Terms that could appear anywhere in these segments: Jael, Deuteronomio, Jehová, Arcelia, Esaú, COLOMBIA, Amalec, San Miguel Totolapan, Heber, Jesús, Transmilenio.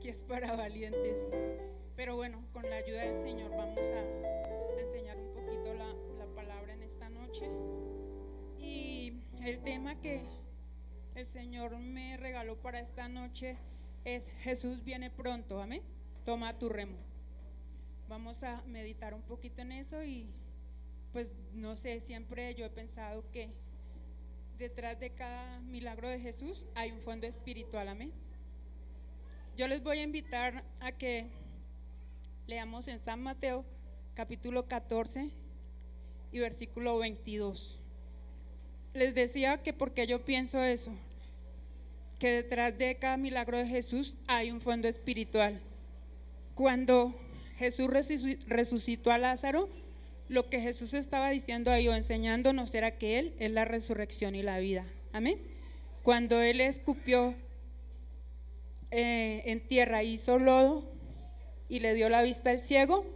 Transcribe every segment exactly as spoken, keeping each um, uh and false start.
aquí es para valientes. Pero bueno, con la ayuda del Señor vamos a, a enseñar un poquito la, la palabra en esta noche. Y el tema que el Señor me regaló para esta noche es: Jesús viene pronto, amén, toma tu remo. Vamos a meditar un poquito en eso. Y pues no sé, siempre yo he pensado que detrás de cada milagro de Jesús hay un fondo espiritual, amén. Yo les voy a invitar a que leamos en San Mateo capítulo catorce y versículo veintidós. Les decía que porque yo pienso eso, que detrás de cada milagro de Jesús hay un fondo espiritual. Cuando Jesús resucitó a Lázaro, lo que Jesús estaba diciendo ahí o enseñándonos era que Él es la resurrección y la vida, amén. Cuando Él escupió eh, en tierra, hizo lodo y le dio la vista al ciego,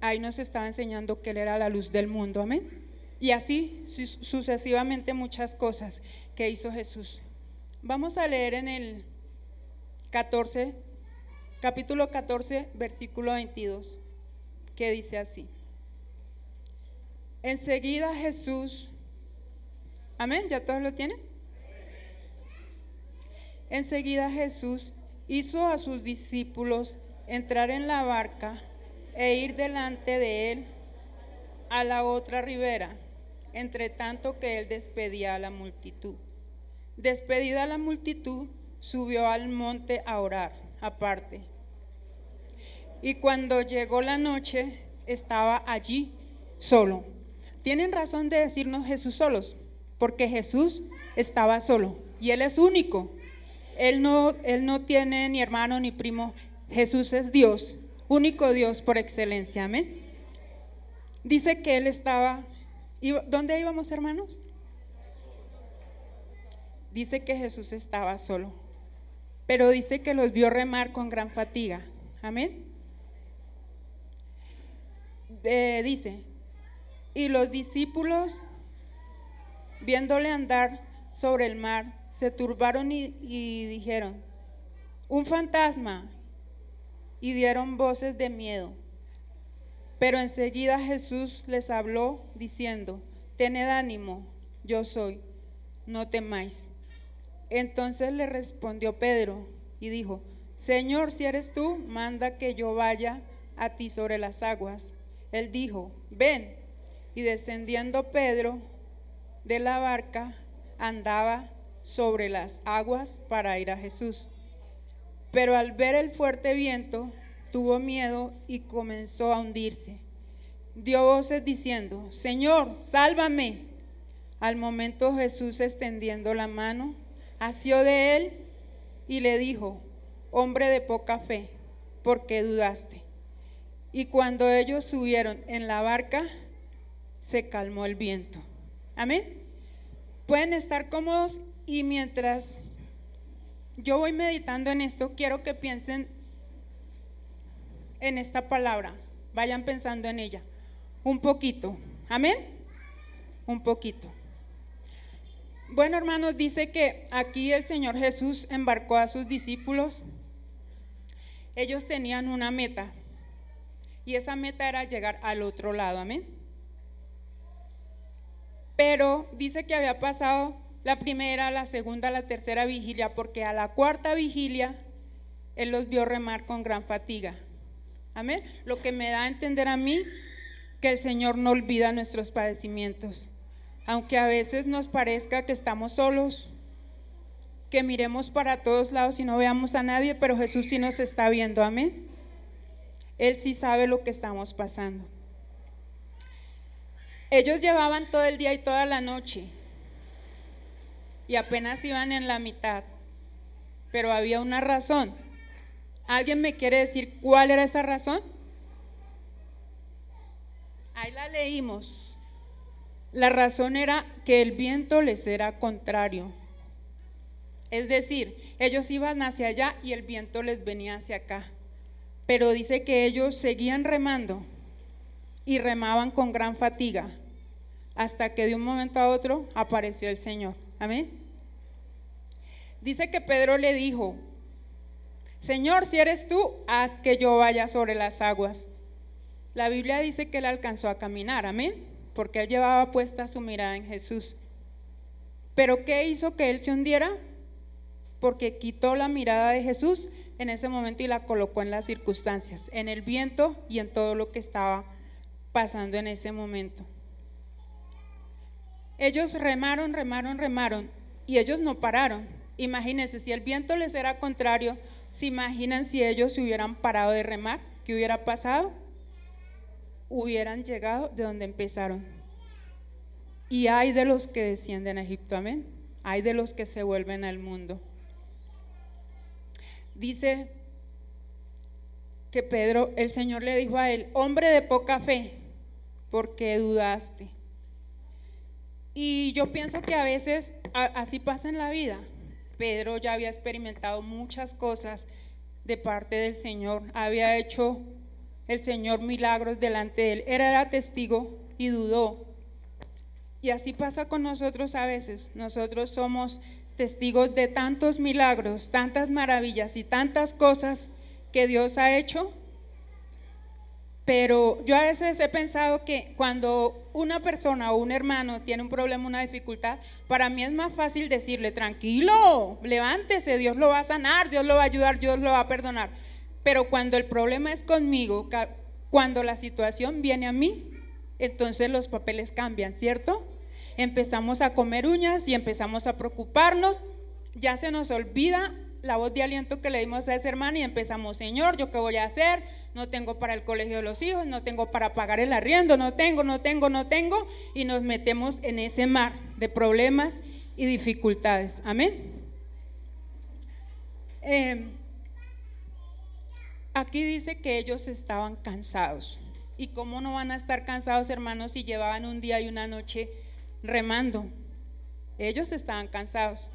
ahí nos estaba enseñando que Él era la luz del mundo, amén. Y así sucesivamente muchas cosas que hizo Jesús. Vamos a leer en el catorce, capítulo catorce, versículo veintidós, que dice así: enseguida Jesús, amén, ¿ya todos lo tienen? Enseguida Jesús hizo a sus discípulos entrar en la barca e ir delante de Él a la otra ribera, entre tanto que Él despedía a la multitud. Despedida la multitud, subió al monte a orar aparte. Y cuando llegó la noche, estaba allí solo. Tienen razón de decirnos Jesús solos, porque Jesús estaba solo y Él es único. Él no, él no tiene ni hermano ni primo. Jesús es Dios, único Dios por excelencia, amén. Dice que Él estaba... ¿Dónde íbamos, hermanos? Dice que Jesús estaba solo, pero dice que los vio remar con gran fatiga, amén. Eh, dice, y los discípulos, viéndole andar sobre el mar, se turbaron y, y dijeron, un fantasma, y dieron voces de miedo. Pero enseguida Jesús les habló diciendo, tened ánimo, yo soy, no temáis. Entonces le respondió Pedro y dijo, Señor, si eres tú, manda que yo vaya a ti sobre las aguas. Él dijo, ven. Y descendiendo Pedro de la barca, andaba sobre las aguas para ir a Jesús. Pero al ver el fuerte viento, tuvo miedo y comenzó a hundirse. Dio voces diciendo, Señor, sálvame. Al momento Jesús, extendiendo la mano, asió de él y le dijo, hombre de poca fe, ¿por qué dudaste? Y cuando ellos subieron en la barca, se calmó el viento. Amén. Pueden estar cómodos, y mientras yo voy meditando en esto, quiero que piensen en esta palabra, vayan pensando en ella un poquito, amén, un poquito. Bueno, hermanos, dice que aquí el Señor Jesús embarcó a sus discípulos. Ellos tenían una meta, y esa meta era llegar al otro lado, amén. Pero dice que había pasado la primera, la segunda, la tercera vigilia, porque a la cuarta vigilia Él los vio remar con gran fatiga, amén. Lo que me da a entender a mí que el Señor no olvida nuestros padecimientos. Aunque a veces nos parezca que estamos solos, que miremos para todos lados y no veamos a nadie, pero Jesús sí nos está viendo, amén. Él sí sabe lo que estamos pasando. Ellos llevaban todo el día y toda la noche, y apenas iban en la mitad, pero había una razón. ¿Alguien me quiere decir cuál era esa razón? Ahí la leímos. La razón era que el viento les era contrario. Es decir, ellos iban hacia allá y el viento les venía hacia acá. Pero dice que ellos seguían remando y remaban con gran fatiga, hasta que de un momento a otro apareció el Señor. Amén. Dice que Pedro le dijo, Señor, si eres tú, haz que yo vaya sobre las aguas. La Biblia dice que él alcanzó a caminar, amén, porque él llevaba puesta su mirada en Jesús. ¿Pero qué hizo que él se hundiera? Porque quitó la mirada de Jesús en ese momento y la colocó en las circunstancias, en el viento y en todo lo que estaba pasando en ese momento. Ellos remaron, remaron, remaron y ellos no pararon. Imagínense, si el viento les era contrario, ¿se imaginan si ellos se hubieran parado de remar? ¿Qué hubiera pasado? Hubieran llegado de donde empezaron. Y hay de los que descienden a Egipto, amén. Hay de los que se vuelven al mundo. Dice que Pedro, el Señor le dijo a él: hombre de poca fe, ¿por qué dudaste? Y yo pienso que a veces a, así pasa en la vida. Pedro ya había experimentado muchas cosas de parte del Señor, había hecho el Señor milagros delante de él, era, era testigo y dudó. Y así pasa con nosotros a veces. Nosotros somos testigos de tantos milagros, tantas maravillas y tantas cosas que Dios ha hecho, pero yo a veces he pensado que cuando una persona o un hermano tiene un problema, una dificultad, para mí es más fácil decirle: tranquilo, levántese, Dios lo va a sanar, Dios lo va a ayudar, Dios lo va a perdonar. Pero cuando el problema es conmigo, cuando la situación viene a mí, entonces los papeles cambian, ¿cierto? Empezamos a comer uñas y empezamos a preocuparnos. Ya se nos olvida la voz de aliento que le dimos a ese hermano y empezamos: Señor, ¿yo qué voy a hacer? No tengo para el colegio de los hijos, no tengo para pagar el arriendo, no tengo, no tengo, no tengo. Y nos metemos en ese mar de problemas y dificultades, amén. Eh, Aquí dice que ellos estaban cansados. ¿Y cómo no van a estar cansados, hermanos, si llevaban un día y una noche remando? Ellos estaban cansados.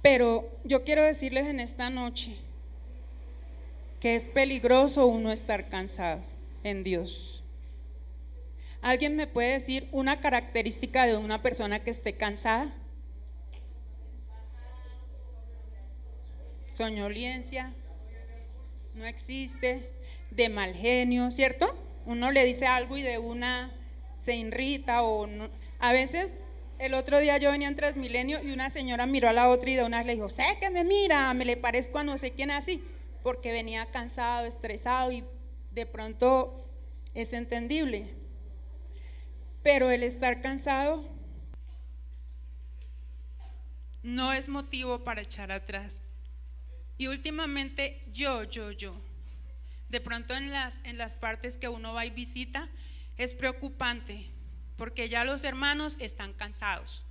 Pero yo quiero decirles en esta noche que es peligroso uno estar cansado en Dios. ¿Alguien me puede decir una característica de una persona que esté cansada? Soñoliencia. No existe, de mal genio, ¿cierto? Uno le dice algo y de una se irrita o no. A veces, el otro día yo venía en Transmilenio y una señora miró a la otra y de una le dijo: sé que me mira, me le parezco a no sé quién así, porque venía cansado, estresado, y de pronto es entendible. Pero el estar cansado no es motivo para echar atrás. Y últimamente yo, yo, yo, de pronto en las, en las partes que uno va y visita, es preocupante porque ya los hermanos están cansados,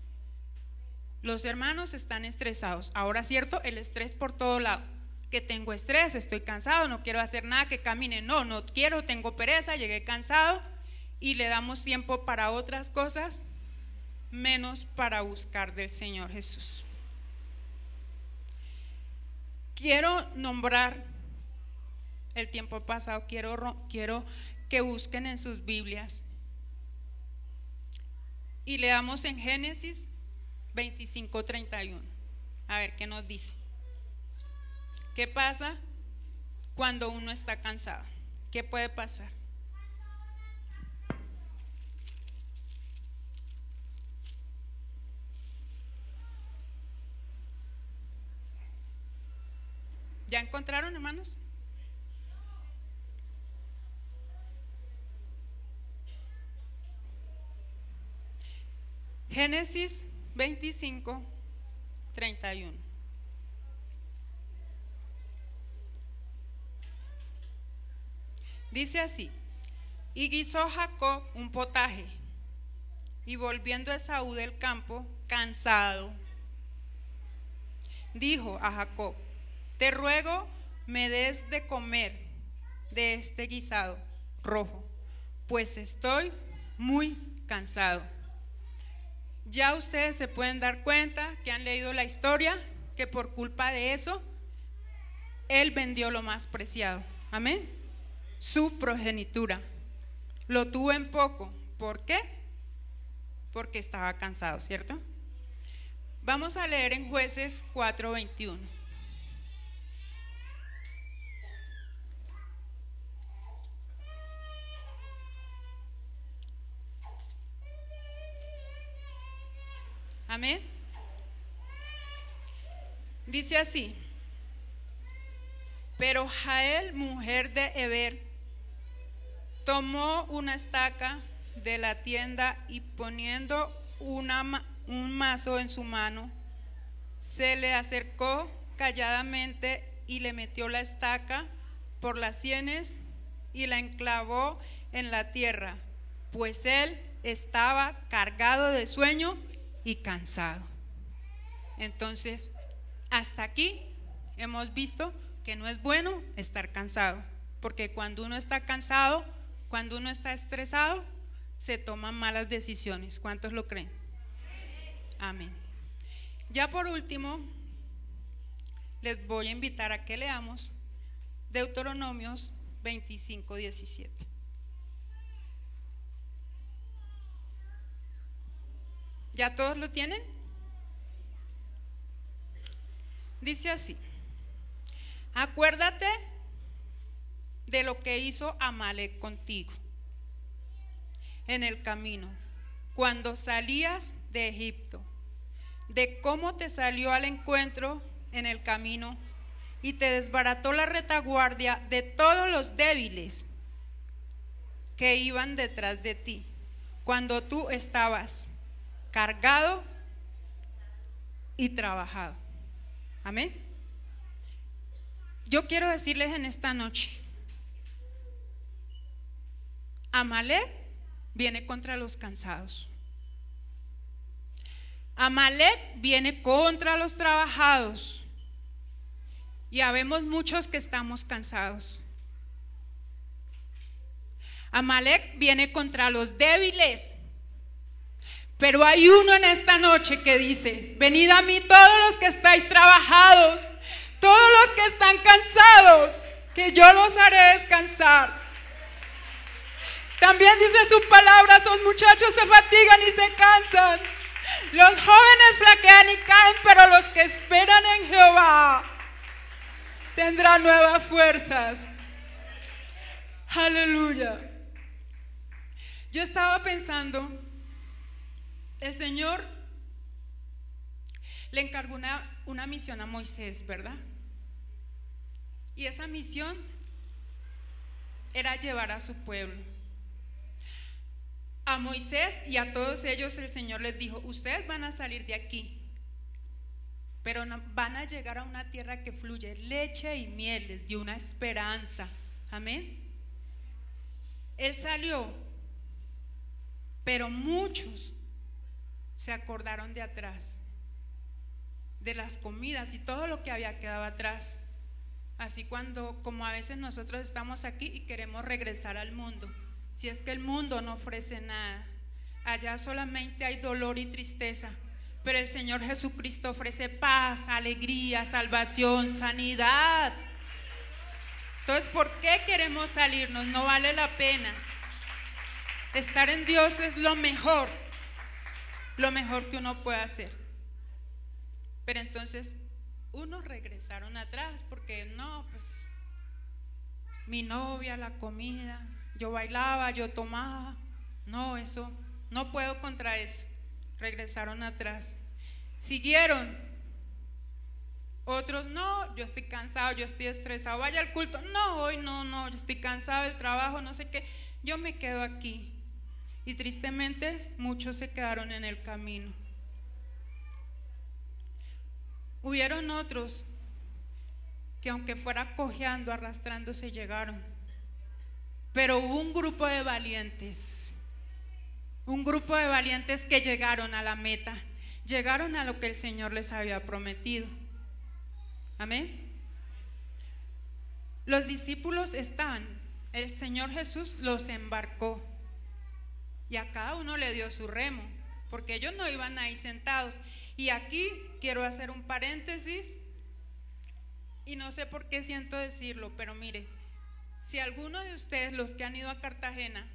los hermanos están estresados. Ahora, cierto, el estrés por todo lado, que tengo estrés, estoy cansado, no quiero hacer nada, que camine, no, no quiero, tengo pereza, llegué cansado, y le damos tiempo para otras cosas, menos para buscar del Señor Jesús. Quiero nombrar, el tiempo pasado, quiero, quiero que busquen en sus Biblias y leamos en Génesis veinticinco, treinta y uno. A ver qué nos dice. ¿Qué pasa cuando uno está cansado? ¿Qué puede pasar? ¿Ya encontraron, hermanos? Génesis veinticinco, treinta y uno. Dice así: y guisó Jacob un potaje, y volviendo Esaú del campo, cansado, dijo a Jacob: te ruego me des de comer de este guisado rojo, pues estoy muy cansado. Ya ustedes se pueden dar cuenta, que han leído la historia, que por culpa de eso, él vendió lo más preciado, amén, su progenitura. Lo tuvo en poco. ¿Por qué? Porque estaba cansado, ¿cierto? Vamos a leer en Jueces cuatro, veintiuno. Amén. Dice así: pero Jael, mujer de Heber, tomó una estaca de la tienda y poniendo una, un mazo en su mano, se le acercó calladamente y le metió la estaca por las sienes y la enclavó en la tierra, pues él estaba cargado de sueño y cansado. Entonces, hasta aquí hemos visto que no es bueno estar cansado, porque cuando uno está cansado, cuando uno está estresado, se toman malas decisiones. ¿Cuántos lo creen? Amén. Ya por último, les voy a invitar a que leamos Deuteronomios veinticinco, diecisiete. ¿Ya todos lo tienen? Dice así: acuérdate de lo que hizo Amalec contigo en el camino, cuando salías de Egipto, de cómo te salió al encuentro en el camino y te desbarató la retaguardia de todos los débiles que iban detrás de ti, cuando tú estabas cargado y trabajado. Amén. Yo quiero decirles en esta noche: Amalec viene contra los cansados. Amalec viene contra los trabajados. Y habemos muchos que estamos cansados. Amalec viene contra los débiles. Pero hay uno en esta noche que dice: venid a mí todos los que estáis trabajados, todos los que están cansados, que yo los haré descansar. También dice su palabra: esos muchachos se fatigan y se cansan, los jóvenes flaquean y caen, pero los que esperan en Jehová tendrán nuevas fuerzas. Aleluya. Yo estaba pensando, el Señor le encargó una, una misión a Moisés, ¿verdad? Y esa misión era llevar a su pueblo. A Moisés y a todos ellos el Señor les dijo: ustedes van a salir de aquí, pero van a llegar a una tierra que fluye leche y miel. Les dio una esperanza. Amén. Él salió, pero muchos se acordaron de atrás, de las comidas y todo lo que había quedado atrás. Así cuando, como a veces nosotros estamos aquí y queremos regresar al mundo. Si es que el mundo no ofrece nada, allá solamente hay dolor y tristeza, pero el Señor Jesucristo ofrece paz, alegría, salvación, sanidad. Entonces, ¿por qué queremos salirnos? No vale la pena. Estar en Dios es lo mejor, lo mejor que uno puede hacer. Pero entonces, unos regresaron atrás porque no, pues, mi novia, la comida… Yo bailaba, yo tomaba, no, eso, no puedo contra eso. Regresaron atrás, siguieron. Otros: no, yo estoy cansado, yo estoy estresado, vaya al culto. No, hoy no, no, yo estoy cansado del trabajo, no sé qué, yo me quedo aquí. Y tristemente muchos se quedaron en el camino. Hubieron otros que aunque fuera cojeando, arrastrándose, llegaron. Pero hubo un grupo de valientes, un grupo de valientes que llegaron a la meta, llegaron a lo que el Señor les había prometido. Amén. Los discípulos están, el Señor Jesús los embarcó y a cada uno le dio su remo, porque ellos no iban ahí sentados. Y aquí quiero hacer un paréntesis y no sé por qué siento decirlo, pero mire, si alguno de ustedes, los que han ido a Cartagena,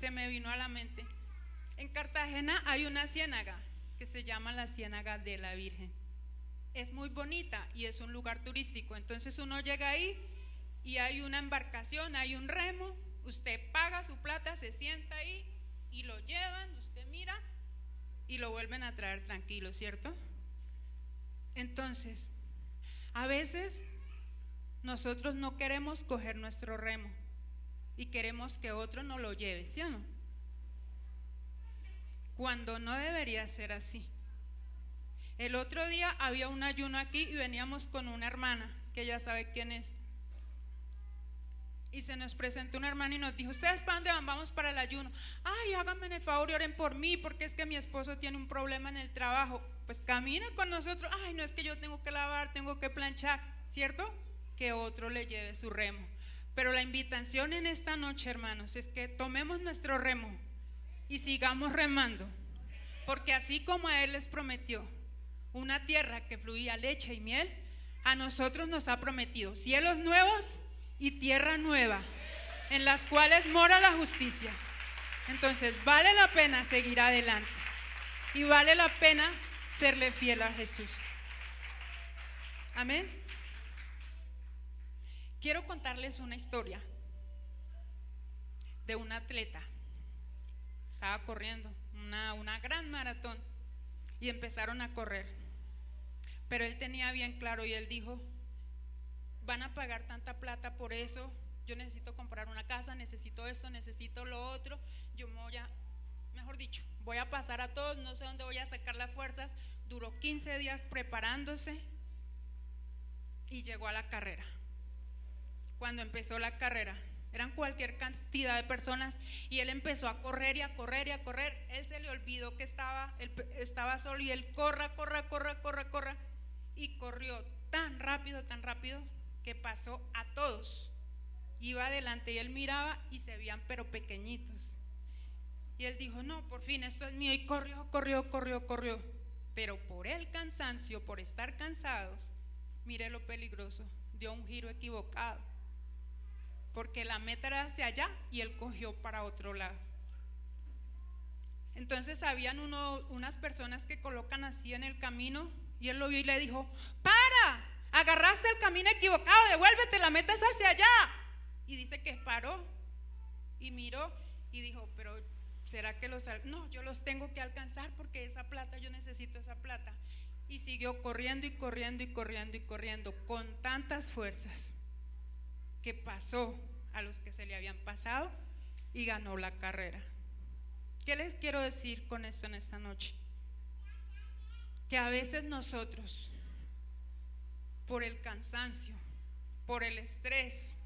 se me vino a la mente, en Cartagena hay una ciénaga que se llama la Ciénaga de la Virgen. Es muy bonita y es un lugar turístico. Entonces uno llega ahí y hay una embarcación, hay un remo, usted paga su plata, se sienta ahí y lo llevan, usted mira y lo vuelven a traer tranquilo, ¿cierto? Entonces, a veces nosotros no queremos coger nuestro remo y queremos que otro nos lo lleve, ¿sí o no? Cuando no debería ser así. El otro día había un ayuno aquí y veníamos con una hermana, que ya sabe quién es. Y se nos presentó una hermana y nos dijo, ¿ustedes para dónde van? Vamos para el ayuno. Ay, háganme el favor y oren por mí, porque es que mi esposo tiene un problema en el trabajo. Pues camina con nosotros. Ay, no, es que yo tengo que lavar, tengo que planchar, ¿cierto? Que otro le lleve su remo. Pero la invitación en esta noche, hermanos, es que tomemos nuestro remo y sigamos remando, porque así como a él les prometió una tierra que fluía leche y miel, a nosotros nos ha prometido cielos nuevos y tierra nueva, en las cuales mora la justicia. Entonces vale la pena seguir adelante y vale la pena serle fiel a Jesús. Amén. Quiero contarles una historia de un atleta. Estaba corriendo una, una gran maratón y empezaron a correr, pero él tenía bien claro y él dijo, van a pagar tanta plata por eso, yo necesito comprar una casa, necesito esto, necesito lo otro, yo me voy a, mejor dicho, voy a pasar a todos, no sé dónde voy a sacar las fuerzas. Duró quince días preparándose y llegó a la carrera. Cuando empezó la carrera, eran cualquier cantidad de personas y él empezó a correr y a correr y a correr. Él se le olvidó que estaba, él estaba solo y él corra, corra, corra, corra, corra. Y corrió tan rápido, tan rápido que pasó a todos. Iba adelante y él miraba y se veían pero pequeñitos. Y él dijo, no, por fin esto es mío. Y corrió, corrió, corrió, corrió. Pero por el cansancio, por estar cansados, mire lo peligroso, dio un giro equivocado, porque la meta era hacia allá y él cogió para otro lado. Entonces habían uno, unas personas que colocan así en el camino y él lo vio y le dijo, para, agarraste el camino equivocado, devuélvete, la meta es hacia allá. Y dice que paró y miró y dijo, pero ¿será que los al... no, yo los tengo que alcanzar porque esa plata, yo necesito esa plata. Y siguió corriendo y corriendo y corriendo y corriendo con tantas fuerzas que pasó a los que se le habían pasado y ganó la carrera. ¿Qué les quiero decir con esto en esta noche? Que a veces nosotros, por el cansancio, por el estrés,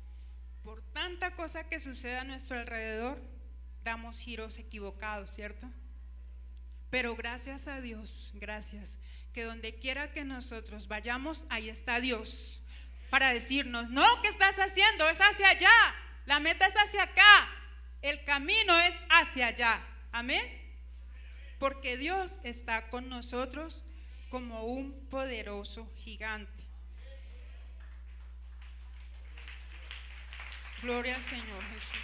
por tanta cosa que sucede a nuestro alrededor, damos giros equivocados, ¿cierto? Pero gracias a Dios, gracias, que donde quiera que nosotros vayamos, ahí está Dios, para decirnos, no, ¿qué estás haciendo? Es hacia allá, la meta es hacia acá, el camino es hacia allá, amén. Porque Dios está con nosotros como un poderoso gigante. Gloria al Señor Jesús.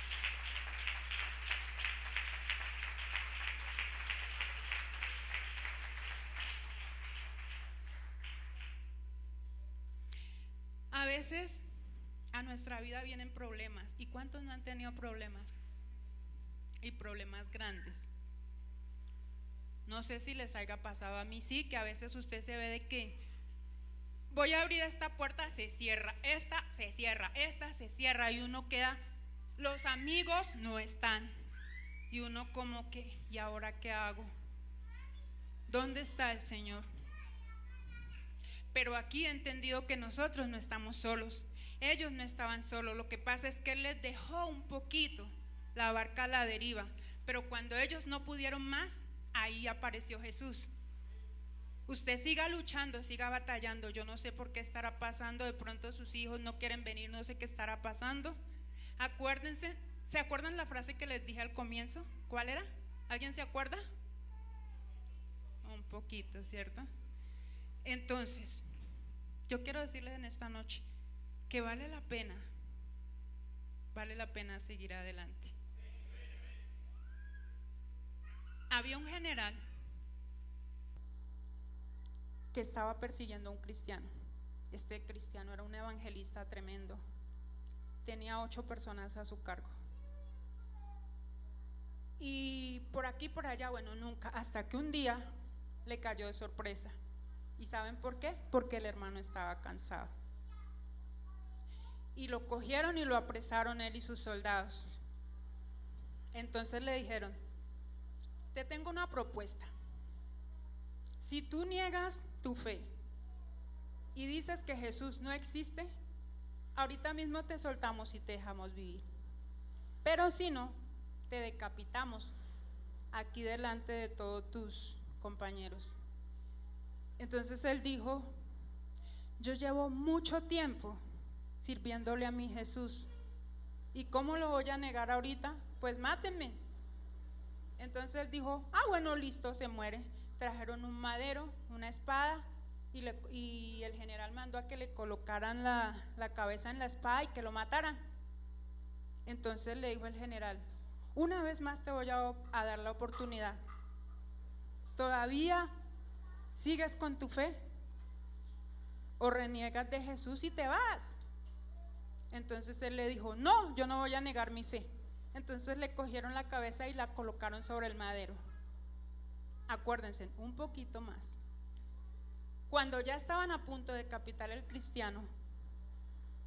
A veces a nuestra vida vienen problemas. ¿Y cuántos no han tenido problemas? Y problemas grandes. No sé si les haya pasado, a mí sí, que a veces usted se ve de que voy a abrir esta puerta, se cierra, esta se cierra, esta se cierra y uno queda, los amigos no están. Y uno como que, ¿y ahora qué hago? ¿Dónde está el Señor? Pero aquí he entendido que nosotros no estamos solos, ellos no estaban solos, lo que pasa es que Él les dejó un poquito la barca a la deriva, pero cuando ellos no pudieron más, ahí apareció Jesús. Usted siga luchando, siga batallando, yo no sé por qué estará pasando, de pronto sus hijos no quieren venir, no sé qué estará pasando. Acuérdense, ¿se acuerdan la frase que les dije al comienzo? ¿Cuál era? ¿Alguien se acuerda? Un poquito, ¿cierto? Entonces, yo quiero decirles en esta noche que vale la pena, vale la pena seguir adelante. Había un general que estaba persiguiendo a un cristiano. Este cristiano era un evangelista tremendo. Tenía ocho personas a su cargo. y por aquí, por allá, bueno, nunca, hasta que un día le cayó de sorpresa. ¿Y saben por qué? Porque el hermano estaba cansado. Y lo cogieron y lo apresaron él y sus soldados. Entonces le dijeron, te tengo una propuesta. Si tú niegas tu fe y dices que Jesús no existe, ahorita mismo te soltamos y te dejamos vivir. Pero si no, te decapitamos aquí delante de todos tus compañeros. Entonces él dijo, yo llevo mucho tiempo sirviéndole a mi Jesús, ¿y cómo lo voy a negar ahorita? Pues mátenme. Entonces él dijo, ah bueno, listo, se muere. Trajeron un madero, una espada, y, le, y el general mandó a que le colocaran la, la cabeza en la espada y que lo mataran. Entonces le dijo el general, una vez más te voy a, a dar la oportunidad. ¿Todavía sigues con tu fe? ¿O reniegas de Jesús y te vas? Entonces él le dijo, no, yo no voy a negar mi fe. Entonces le cogieron la cabeza y la colocaron sobre el madero. Acuérdense, un poquito más. Cuando ya estaban a punto de decapitar al cristiano,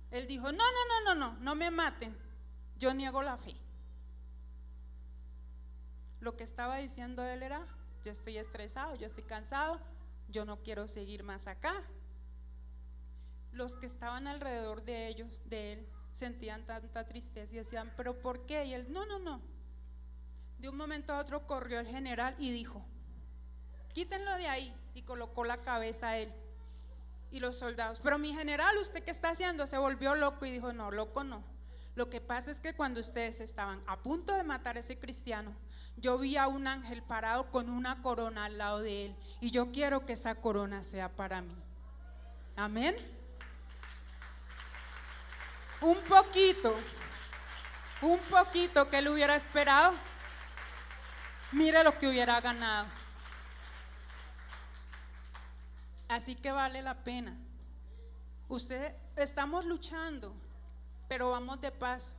él dijo, no, no, no, no, no, no me maten, yo niego la fe. Lo que estaba diciendo él era, yo estoy estresado, yo estoy cansado, yo no quiero seguir más acá. Los que estaban alrededor de ellos, de él, sentían tanta tristeza y decían, ¿pero por qué? Y él, no, no, no. De un momento a otro corrió el general y dijo, quítenlo de ahí, y colocó la cabeza a él. Y los soldados, pero mi general, ¿usted qué está haciendo? Se volvió loco y dijo, no, loco no. Lo que pasa es que cuando ustedes estaban a punto de matar a ese cristiano, yo vi a un ángel parado con una corona al lado de él, y yo quiero que esa corona sea para mí. Amén. Un poquito, un poquito que él hubiera esperado, mire lo que hubiera ganado. Así que vale la pena. Ustedes, estamos luchando, pero vamos de paso.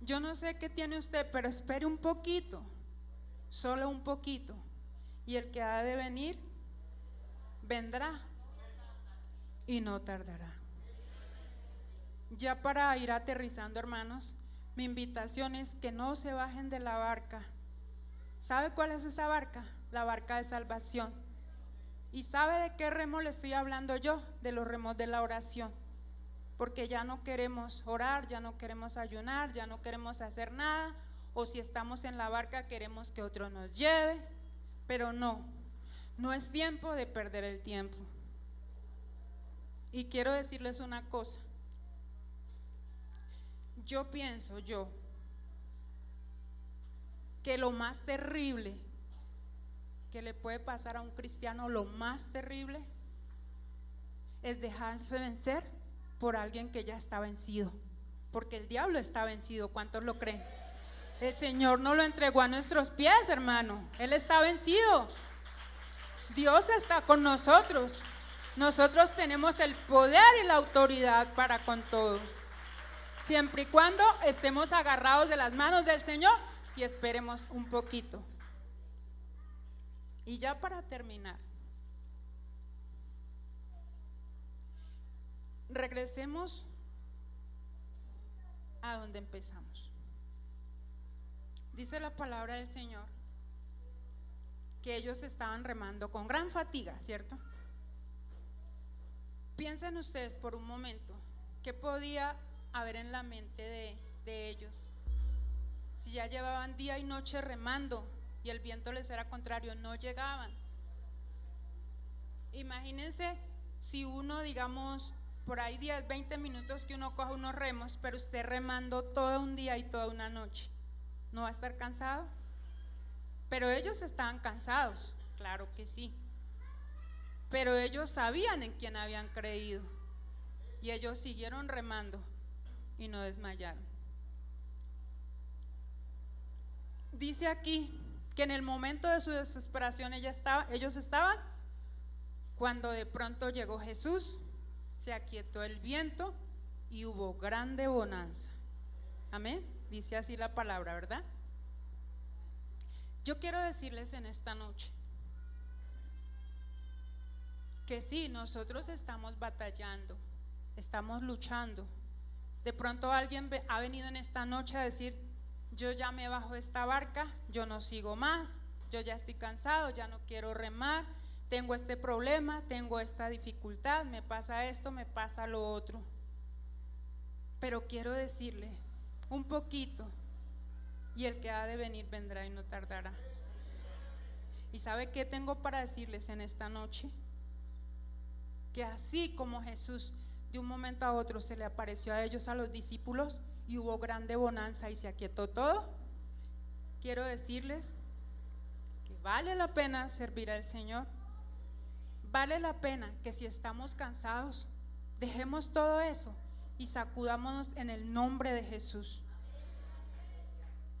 Yo no sé qué tiene usted, pero espere un poquito, solo un poquito, y el que ha de venir, vendrá y no tardará. Ya para ir aterrizando, hermanos, mi invitación es que no se bajen de la barca. ¿Sabe cuál es esa barca? La barca de salvación. ¿Y sabe de qué remo le estoy hablando yo? De los remos de la oración. Porque ya no queremos orar, ya no queremos ayunar, ya no queremos hacer nada, o si estamos en la barca queremos que otro nos lleve, pero no, no es tiempo de perder el tiempo. Y quiero decirles una cosa. Yo pienso yo que lo más terrible que le puede pasar a un cristiano, lo más terrible es dejarse vencer por alguien que ya está vencido, porque el diablo está vencido. ¿Cuántos lo creen? El Señor no lo entregó a nuestros pies, hermano, Él está vencido. Dios está con nosotros, nosotros tenemos el poder y la autoridad para con todo, siempre y cuando estemos agarrados de las manos del Señor y esperemos un poquito. Y ya para terminar, regresemos a donde empezamos. Dice la palabra del Señor que ellos estaban remando con gran fatiga, ¿cierto? Piensen ustedes por un momento, ¿qué podía haber en la mente de, de ellos? Si ya llevaban día y noche remando y el viento les era contrario, no llegaban. Imagínense si uno, digamos, por ahí diez, veinte minutos que uno coja unos remos, pero usted remando todo un día y toda una noche, ¿no va a estar cansado? Pero ellos estaban cansados, claro que sí, pero ellos sabían en quién habían creído y ellos siguieron remando y no desmayaron. Dice aquí que en el momento de su desesperación ella estaba, ellos estaban, cuando de pronto llegó Jesús, se aquietó el viento y hubo grande bonanza. Amén, dice así la palabra, ¿verdad? Yo quiero decirles en esta noche que sí, nosotros estamos batallando, estamos luchando. De pronto alguien ha venido en esta noche a decir, yo ya me bajo de esta barca, yo no sigo más, yo ya estoy cansado, ya no quiero remar, tengo este problema, tengo esta dificultad, me pasa esto, me pasa lo otro. Pero quiero decirle un poquito, y el que ha de venir vendrá y no tardará. ¿Y sabe qué tengo para decirles en esta noche? Que así como Jesús de un momento a otro se le apareció a ellos, a los discípulos, y hubo grande bonanza y se aquietó todo, quiero decirles que vale la pena servir al Señor, vale la pena que si estamos cansados, dejemos todo eso y sacudámonos en el nombre de Jesús.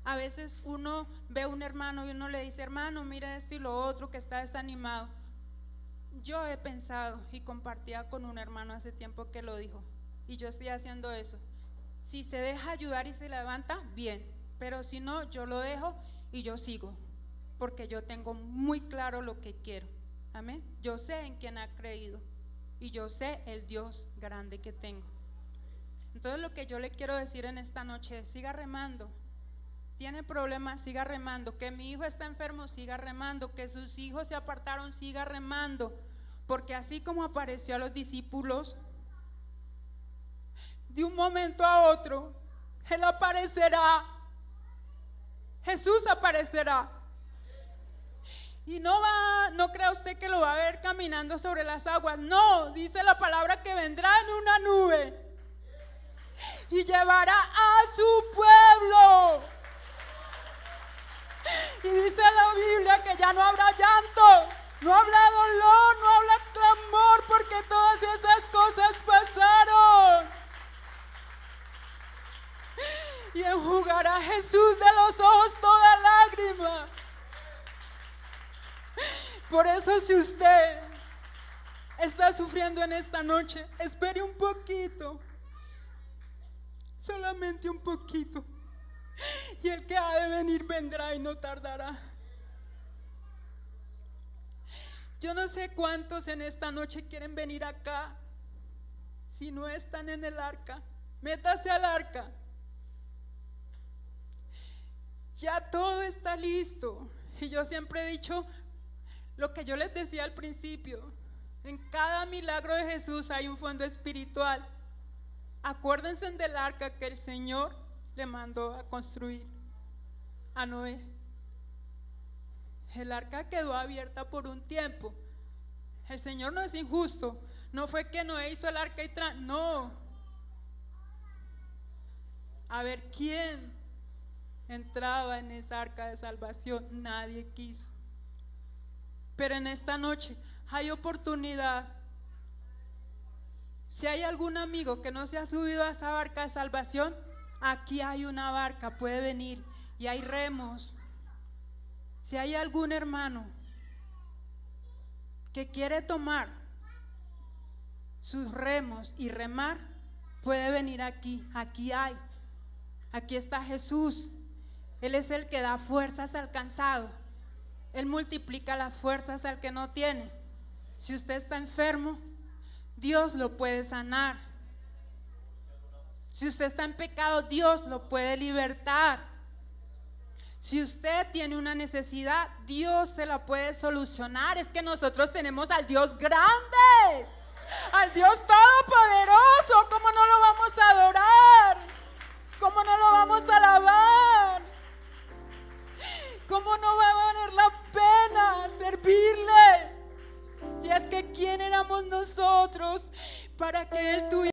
A veces uno ve a un hermano y uno le dice, hermano, mira esto y lo otro, que está desanimado. Yo he pensado y compartía con un hermano hace tiempo que lo dijo, y yo estoy haciendo eso. Si se deja ayudar y se levanta, bien, pero si no, yo lo dejo y yo sigo, porque yo tengo muy claro lo que quiero. Amén. Yo sé en quién ha creído y yo sé el Dios grande que tengo. Entonces lo que yo le quiero decir en esta noche es, siga remando. Tiene problemas, siga remando. Que mi hijo está enfermo, siga remando. Que sus hijos se apartaron, siga remando. Porque así como apareció a los discípulos, de un momento a otro, Él aparecerá. Jesús aparecerá. Y no va, no crea usted que lo va a ver caminando sobre las aguas. No, dice la palabra que vendrá en una nube y llevará a su pueblo. Y dice la Biblia que ya no habrá llanto, no habrá dolor, no habrá clamor, porque todas esas cosas pasaron. Y enjugará Jesús de los ojos toda lágrima. Por eso, si usted está sufriendo en esta noche, espere un poquito, solamente un poquito. Y el que ha de venir vendrá y no tardará. Yo no sé cuántos en esta noche quieren venir acá. Si no están en el arca, métase al arca. Ya todo está listo. Y yo siempre he dicho lo que yo les decía al principio: en cada milagro de Jesús hay un fondo espiritual. Acuérdense del arca que el Señor le mandó a construir a Noé. El arca quedó abierta por un tiempo. El Señor no es injusto. No fue que Noé hizo el arca y tra... No. A ver, ¿quién entraba en esa arca de salvación? Nadie quiso. Pero en esta noche hay oportunidad. Si hay algún amigo que no se ha subido a esa barca de salvación, aquí hay una barca, puede venir, y hay remos. Si hay algún hermano que quiere tomar sus remos y remar, puede venir aquí, aquí hay. Aquí está Jesús. Él es el que da fuerzas al cansado. Él multiplica las fuerzas al que no tiene. Si usted está enfermo, Dios lo puede sanar. Si usted está en pecado, Dios lo puede libertar. Si usted tiene una necesidad, Dios se la puede solucionar. Es que nosotros tenemos al Dios grande, al Dios todopoderoso. ¿Cómo no lo vamos a adorar? ¿Cómo no lo vamos a alabar? ¿Cómo no va a valer la pena servirle? Si es que ¿quién éramos nosotros para que Él tuviera?